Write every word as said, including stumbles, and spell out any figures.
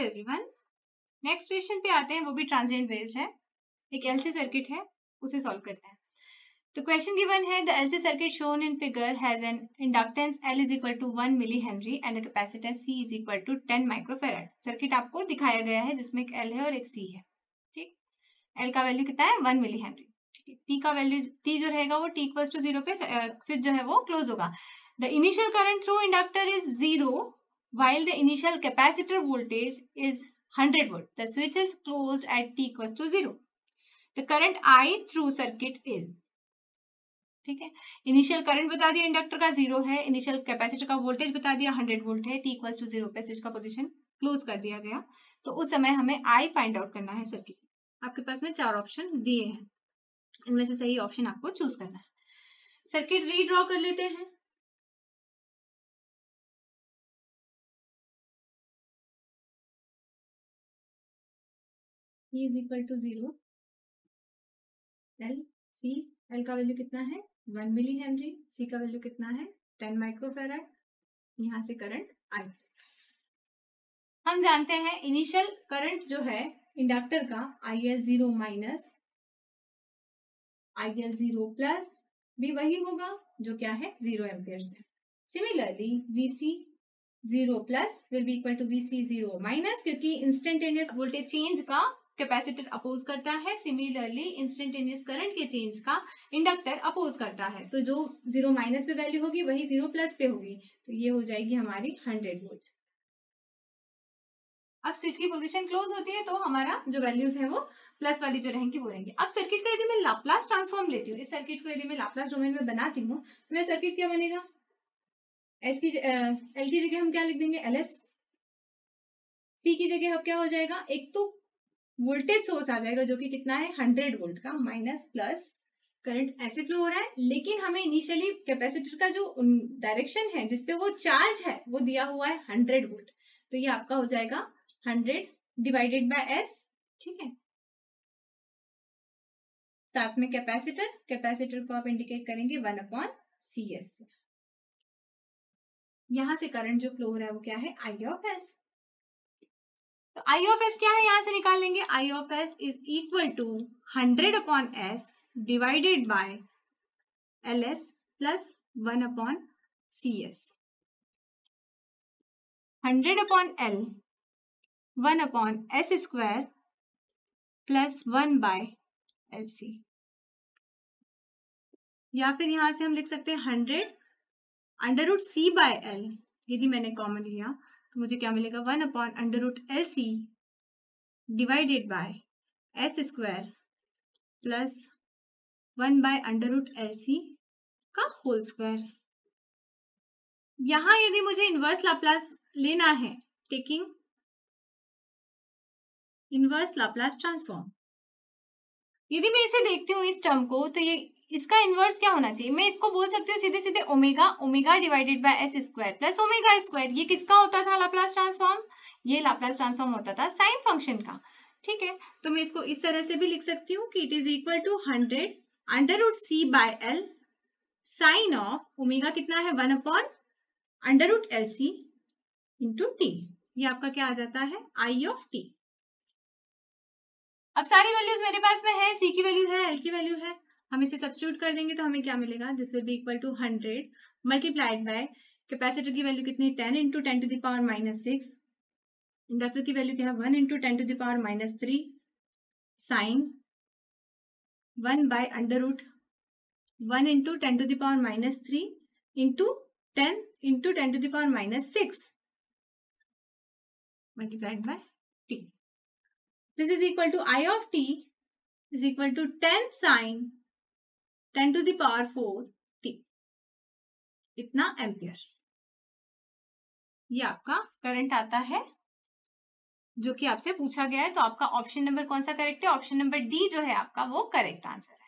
Hello everyone, next question पे आते हैं, वो भी ट्रांजिएंट बेस्ड है। एक एलसी सर्किट है, उसे सॉल्व करते हैं। तो क्वेश्चन गिवन है, the LC circuit shown in figure has an inductance L is equal to one milli henry and the capacitance C is equal to ten microfarad. Circuit आपको दिखाया गया है जिसमें एक एल है और एक सी है। ठीक, एल का वैल्यू कितना है, वन मिली हेनरी। टी का वैल्यू, टी जो रहेगा वो टी इक्वल्स टू जीरो पे स्विच जो है वो क्लोज होगा। The initial current through inductor is zero while the initial capacitor voltage is hundred volt. The switch is closed at T equals to zero. The current I through circuit is, ठीक है, initial current बता दिया inductor का zero है, initial capacitor का voltage बता दिया hundred volt है, टी इक्वल्स टू जीरो पे स्विच का पोजीशन क्लोज कर दिया गया। तो उस समय हमें आई फाइंड आउट करना है। सर्किट आपके पास में चार ऑप्शन दिए हैं, इनमें से सही ऑप्शन आपको चूज करना है। सर्किट रीड्रॉ कर लेते हैं। E is equal to zero, L C, L का वैल्यू कितना है, वन मिली हेनरी, सी का वैल्यू कितना है, टेन माइक्रोफैराड। यहाँ से करंट आई हम जानते हैं, इनिशियल करंट जो है इंडक्टर का I L zero minus I L zero plus भी वही होगा जो क्या है, जीरो एम्पियर है। Similarly VC zero plus will be equal to VC zero minus, क्योंकि इंस्टेंटेनियस वोल्टेज चेंज का कैपेसिटर अपोज करता है, सिमिलरली इंस्टेंटेनियस करंट के चेंज का इंडक्टर अपोज करता है। तो जो जीरो माइनस पे वैल्यू होगी वही जीरो प्लस पे होगी, तो ये हो जाएगी हमारी हंड्रेड वोल्ट। अब स्विच की पोजीशन क्लोज होती है, तो हमारा जो वैल्यूज है वो प्लस वाली जो रहेंगी वो रहेंगी। अब सर्किट का यदि मैं लाप्लास ट्रांसफॉर्म लेती हूँ, इस सर्किट को यदि मैं लाप्लास डोमेन में बनाती हूँ, तो मेरा सर्किट क्या बनेगा, एस की एल की जगह हम क्या लिख देंगे, एल एस, सी की जगह अब क्या हो जाएगा, एक तो वोल्टेज सोर्स आ जाएगा जो कि कितना है, हंड्रेड वोल्ट का, माइनस प्लस करंट ऐसे फ्लो हो रहा है, लेकिन हमें इनिशियली कैपेसिटर का जो डायरेक्शन है जिसपे वो चार्ज है वो दिया हुआ है हंड्रेड वोल्ट। तो ये आपका हो जाएगा हंड्रेड डिवाइडेड बाय एस, ठीक है, साथ में कैपेसिटर, कैपेसिटर को आप इंडिकेट करेंगे वन अपॉन सी एस। यहां से करंट जो फ्लो हो रहा है वो क्या है, आई ऑफ एस। तो I of S क्या है, यहाँ से निकाल लेंगे, I of S is equal to hundred upon S divided by L S plus one upon C S, hundred upon L, one upon S square plus one by L C, या फिर यहाँ से हम लिख सकते हैं hundred under root C by L, यदि मैंने कॉमन लिया तो मुझे क्या मिलेगा, one upon under root L C divided by S square plus one by under root L C का होल स्क्वायर। यहां यदि मुझे इनवर्स लाप्लास लेना है, टेकिंग इनवर्स लाप्लास ट्रांसफॉर्म, यदि मैं इसे देखती हूँ इस टर्म को, तो ये इसका इनवर्स क्या होना चाहिए, मैं इसको बोल सकती हूँ सीधे सीधे omega, omega divided by S square plus omega square. ये किसका होता था लाप्लास ट्रांसफॉर्म, ये लाप्लास ट्रांसफॉर्म होता था साइन फंक्शन का, ठीक है। तो मैं इसको इस तरह से भी लिख सकती हूँ कि it is equal to hundred under root C by L sine of omega कितना है, one upon under root L C into T. ये आपका क्या आ जाता है, आई ऑफ टी। अब सारी वैल्यूज मेरे पास में है, सी की वैल्यू है, एल की वैल्यू है, हम इसे सब्स्टिट्यूट कर देंगे तो हमें क्या मिलेगा, this will be equal to hundred multiplied by capacitor की वैल्यू कितनी, ten into ten to the power minus six, inductor की वैल्यू क्या है, one into ten to the power minus three sine one by under root one into ten to the power minus three into ten into ten to the power minus six multiplied by T. This is equal to I of T is equal to ten sine ten to the power four T, इतना ampere. ये आपका current आता है जो कि आपसे पूछा गया है। तो आपका ऑप्शन नंबर कौन सा करेक्ट है, ऑप्शन नंबर डी जो है आपका वो करेक्ट आंसर है।